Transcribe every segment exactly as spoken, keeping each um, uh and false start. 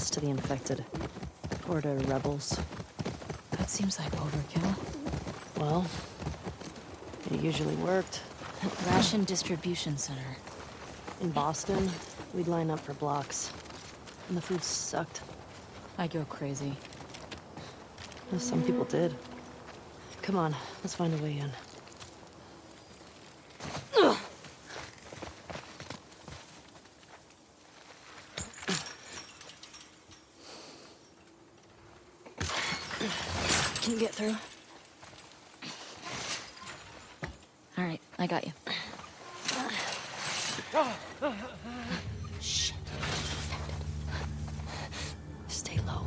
us to the infected. Or to rebels. That seems like overkill. Well, it usually worked. Ration distribution center. In Boston, we'd line up for blocks. And the food sucked. I'd go crazy. As some people did. Come on, let's find a way in. Can you get through? All right, I got you. Shit. Stay low.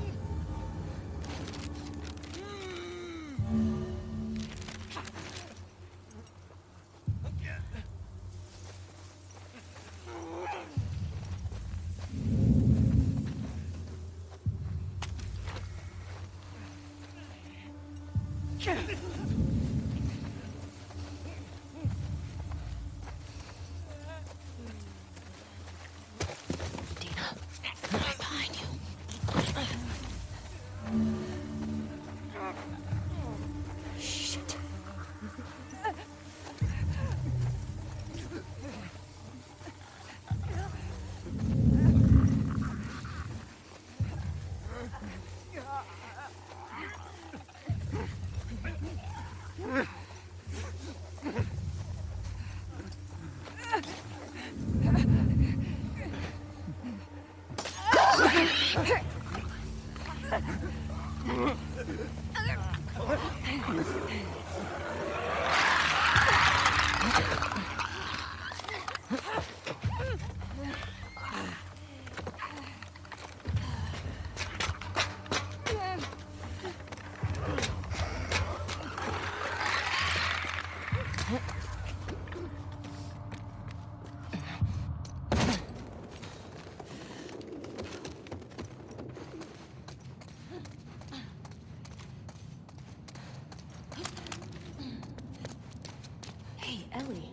Ellie,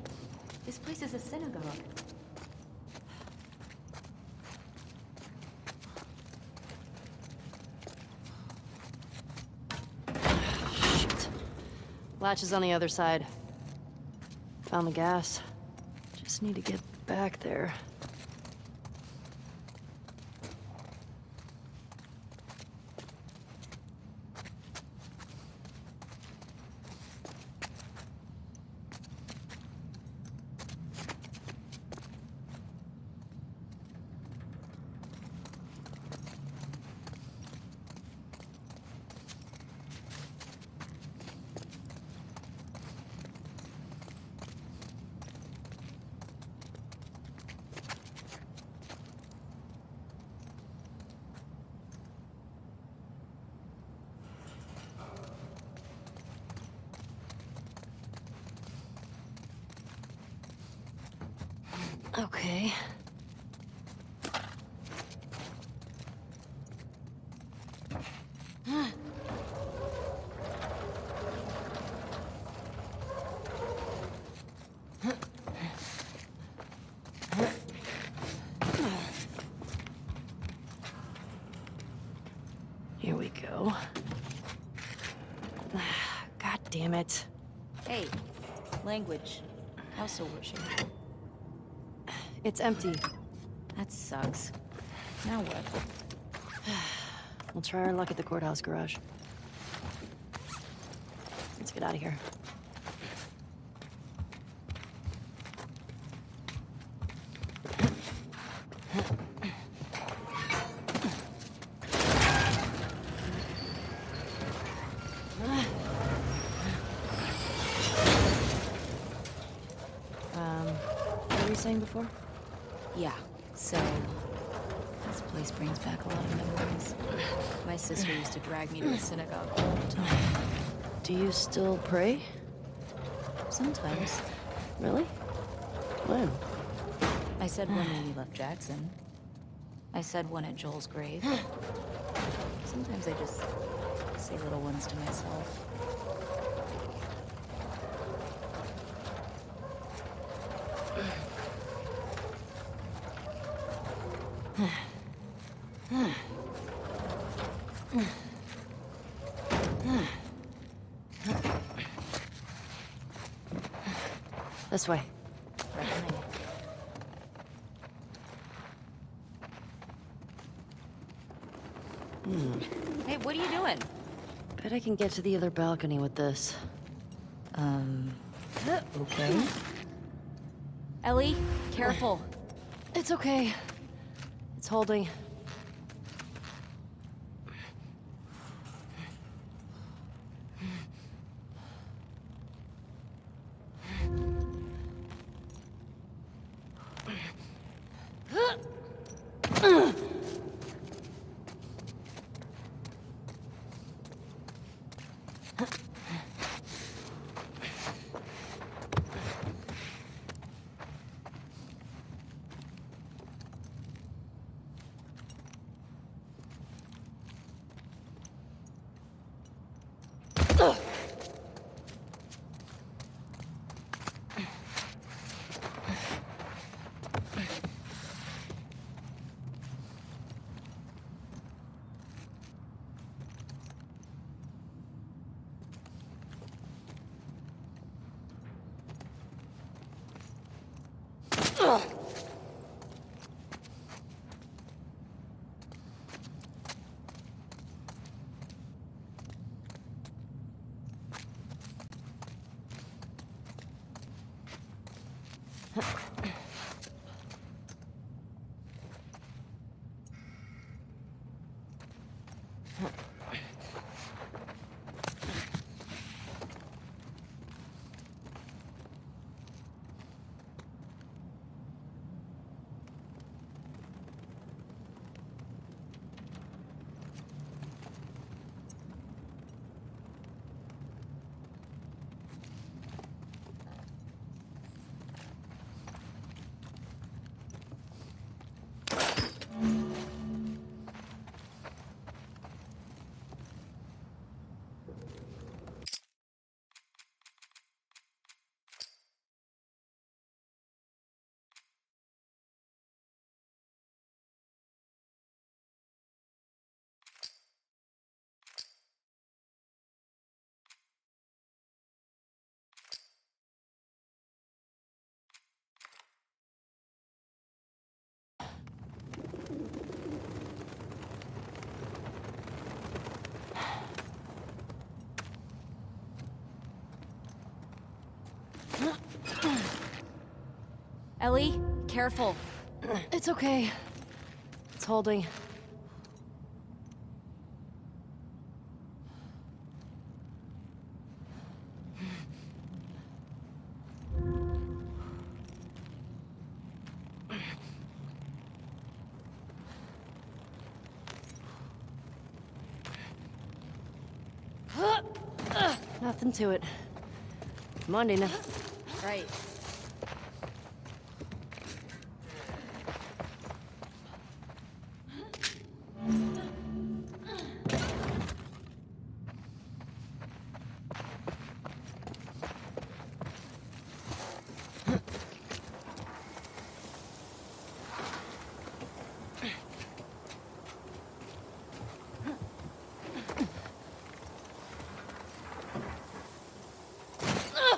this place is a synagogue. Shit. Latch is on the other side. Found the gas. Just need to get back there. Okay. Here we go. God damn it. Hey, language. House of worship. It's empty. That sucks. Now what? We'll try our luck at the courthouse garage. Let's get out of here. Um, what were you saying before? Yeah, so this place brings back a lot of memories. My sister used to drag me to the synagogue all the time. Do you still pray? Sometimes. Really? When? I said one when we left Jackson. I said one at Joel's grave. Sometimes I just say little ones to myself. Huh. This way. Hey, what are you doing? Bet I can get to the other balcony with this. Um, okay. Ellie, careful. It's okay. It's holding. Ellie, careful. It's okay. It's holding. Nothing to it. Monday night. Right.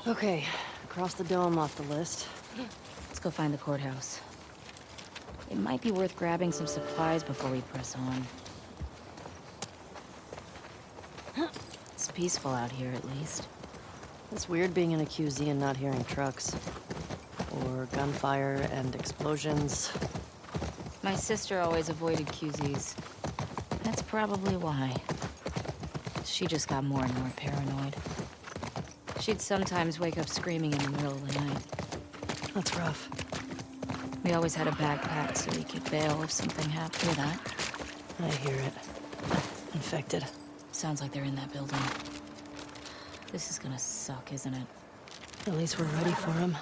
Okay, across the dome off the list. Let's go find the courthouse. It might be worth grabbing some supplies before we press on. It's peaceful out here, at least. It's weird being in a Q Z and not hearing trucks. Or gunfire and explosions. My sister always avoided Q Zs. That's probably why. She just got more and more paranoid. She'd sometimes wake up screaming in the middle of the night. That's rough. We always had a backpack so we could bail if something happened to that. I hear it. Infected. Sounds like they're in that building. This is gonna suck, isn't it? At least we're ready for them.